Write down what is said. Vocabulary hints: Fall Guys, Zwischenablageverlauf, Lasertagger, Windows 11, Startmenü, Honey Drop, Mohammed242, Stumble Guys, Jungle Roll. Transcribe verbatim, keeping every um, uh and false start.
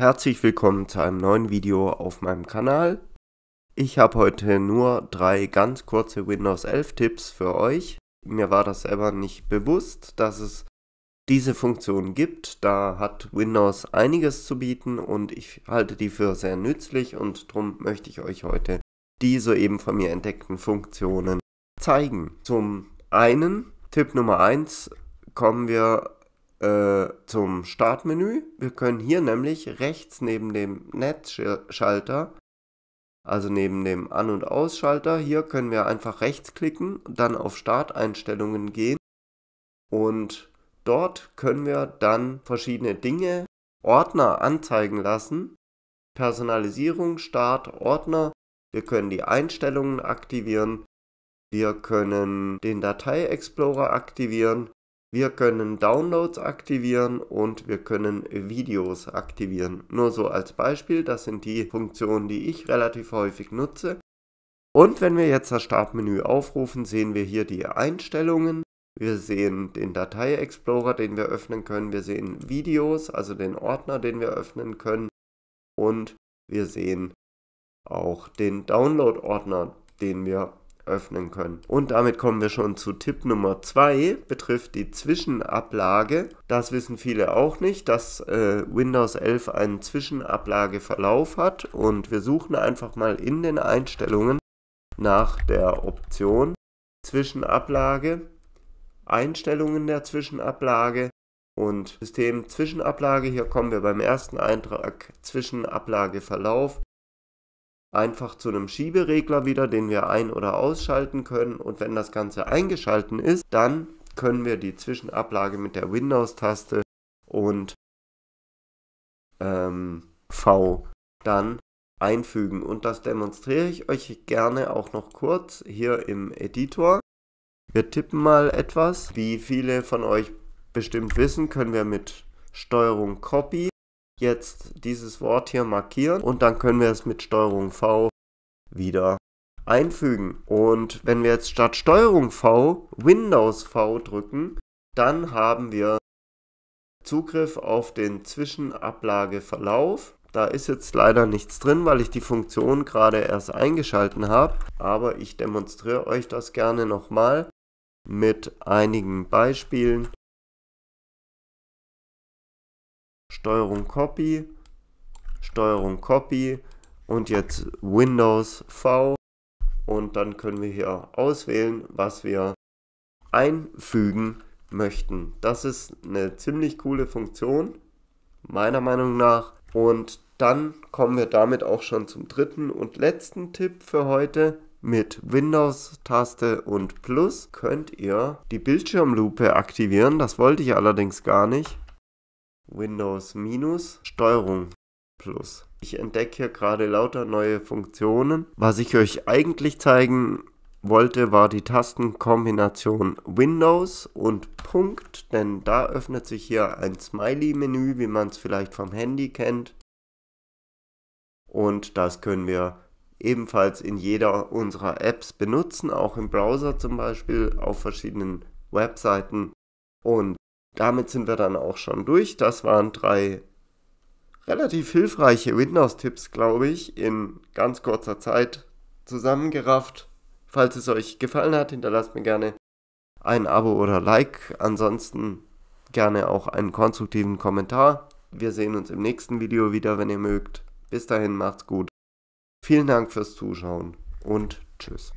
Herzlich willkommen zu einem neuen Video auf meinem Kanal. Ich habe heute nur drei ganz kurze Windows elf Tipps für euch. Mir war das selber nicht bewusst, dass es diese Funktion gibt. Da hat Windows einiges zu bieten und ich halte die für sehr nützlich und darum möchte ich euch heute die soeben von mir entdeckten Funktionen zeigen. Zum einen, Tipp Nummer eins, kommen wir zum Startmenü. Wir können hier nämlich rechts neben dem Netzschalter, also neben dem An- und Ausschalter, hier können wir einfach rechts klicken, dann auf Starteinstellungen gehen und dort können wir dann verschiedene Dinge, Ordner anzeigen lassen, Personalisierung, Start, Ordner, wir können die Einstellungen aktivieren, wir können den Datei-Explorer aktivieren, wir können Downloads aktivieren und wir können Videos aktivieren. Nur so als Beispiel, das sind die Funktionen, die ich relativ häufig nutze. Und wenn wir jetzt das Startmenü aufrufen, sehen wir hier die Einstellungen. Wir sehen den Datei-Explorer, den wir öffnen können. Wir sehen Videos, also den Ordner, den wir öffnen können. Und wir sehen auch den Download-Ordner, den wir öffnen öffnen können. Und damit kommen wir schon zu Tipp Nummer zwei, betrifft die Zwischenablage. Das wissen viele auch nicht, dass äh, Windows elf einen Zwischenablageverlauf hat und wir suchen einfach mal in den Einstellungen nach der Option Zwischenablage, Einstellungen der Zwischenablage und System Zwischenablage. Hier kommen wir beim ersten Eintrag Zwischenablageverlauf einfach zu einem Schieberegler wieder, den wir ein- oder ausschalten können. Und wenn das Ganze eingeschalten ist, dann können wir die Zwischenablage mit der Windows-Taste und ähm, V dann einfügen. Und das demonstriere ich euch gerne auch noch kurz hier im Editor. Wir tippen mal etwas. Wie viele von euch bestimmt wissen, können wir mit Steuerung Copy jetzt dieses Wort hier markieren und dann können wir es mit Steuerung V wieder einfügen. Und wenn wir jetzt statt Steuerung V Windows V drücken, dann haben wir Zugriff auf den Zwischenablageverlauf. Da ist jetzt leider nichts drin, weil ich die Funktion gerade erst eingeschalten habe, aber ich demonstriere euch das gerne nochmal mit einigen Beispielen. Steuerung Copy, Steuerung Copy und jetzt Windows V und dann können wir hier auswählen, was wir einfügen möchten. Das ist eine ziemlich coole Funktion, meiner Meinung nach. Und dann kommen wir damit auch schon zum dritten und letzten Tipp für heute. Mit Windows-Taste und Plus könnt ihr die Bildschirmlupe aktivieren, das wollte ich allerdings gar nicht. Windows minus, Steuerung plus. Ich entdecke hier gerade lauter neue Funktionen. Was ich euch eigentlich zeigen wollte, war die Tastenkombination Windows und Punkt, denn da öffnet sich hier ein Smiley-Menü, wie man es vielleicht vom Handy kennt. Und das können wir ebenfalls in jeder unserer Apps benutzen, auch im Browser zum Beispiel, auf verschiedenen Webseiten. Und damit sind wir dann auch schon durch. Das waren drei relativ hilfreiche Windows-Tipps, glaube ich, in ganz kurzer Zeit zusammengerafft. Falls es euch gefallen hat, hinterlasst mir gerne ein Abo oder Like. Ansonsten gerne auch einen konstruktiven Kommentar. Wir sehen uns im nächsten Video wieder, wenn ihr mögt. Bis dahin, macht's gut. Vielen Dank fürs Zuschauen und tschüss.